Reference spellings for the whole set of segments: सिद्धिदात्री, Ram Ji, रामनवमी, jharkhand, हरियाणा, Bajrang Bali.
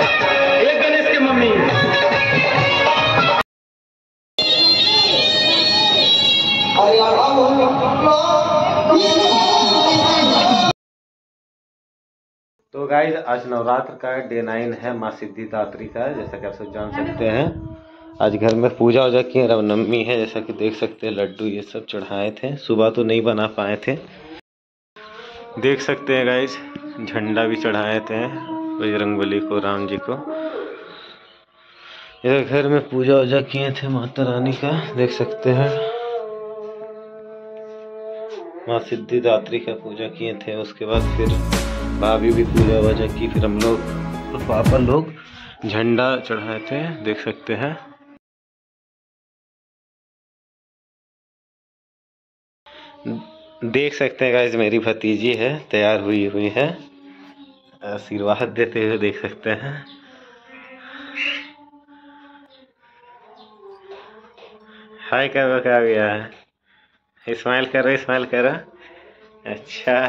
एक गणेश के मम्मी। तो गाइस आज नवरात्र का डे 9 है, माँ सिद्धिदात्री का, जैसा कि आप सब जान सकते हैं। आज घर में पूजा वूजा की, रामनवमी है, जैसा कि देख सकते हैं। लड्डू ये सब चढ़ाए थे, सुबह तो नहीं बना पाए थे, देख सकते हैं गाइस। झंडा भी चढ़ाए थे बजरंग बली को, राम जी को। इधर घर में पूजा वूजा किए थे माता रानी का, देख सकते हैं। माँ सिद्धिदात्री का पूजा किए थे, उसके बाद फिर भाभी भी पूजा वूजा की, फिर हम लोग पापा लोग झंडा चढ़ाए थे, देख सकते हैं। देख सकते हैं गाइस, मेरी भतीजी है, तैयार हुई है, आशीर्वाद देते हुए, देख सकते हैं। हाय कर गया है, स्माइल कर रहा। अच्छा,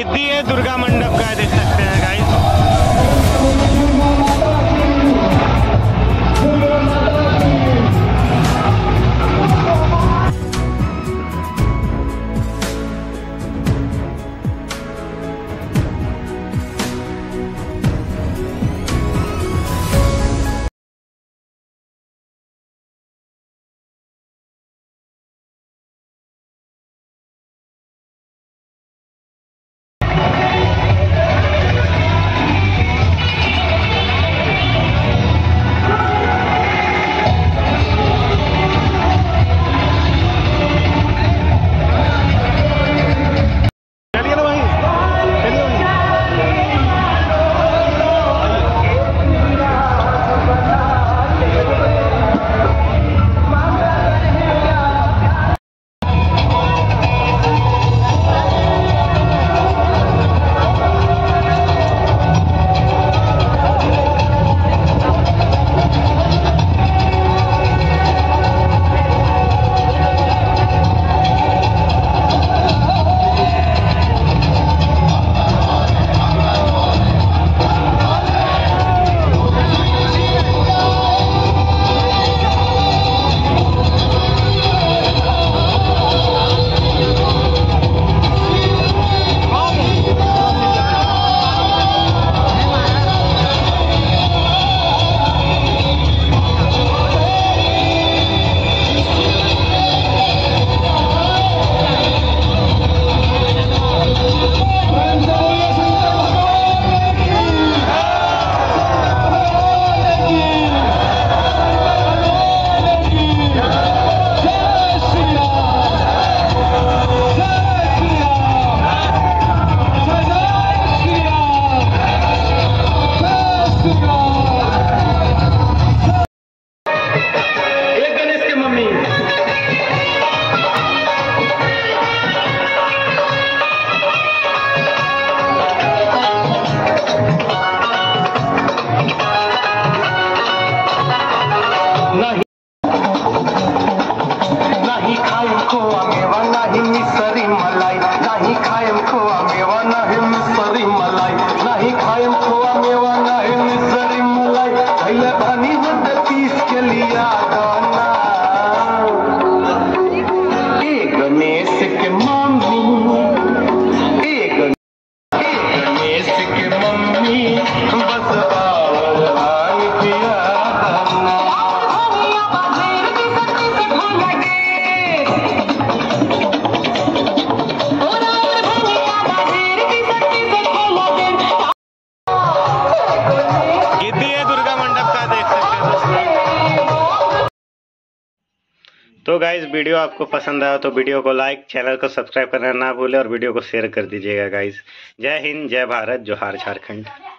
सिद्धि है दुर्गा मंडप का, देख सकते हैं तो गाइज वीडियो आपको पसंद आया तो वीडियो को लाइक, चैनल को सब्सक्राइब करना ना भूलें और वीडियो को शेयर कर दीजिएगा गाइज। जय हिंद, जय भारत, जोहार झारखंड।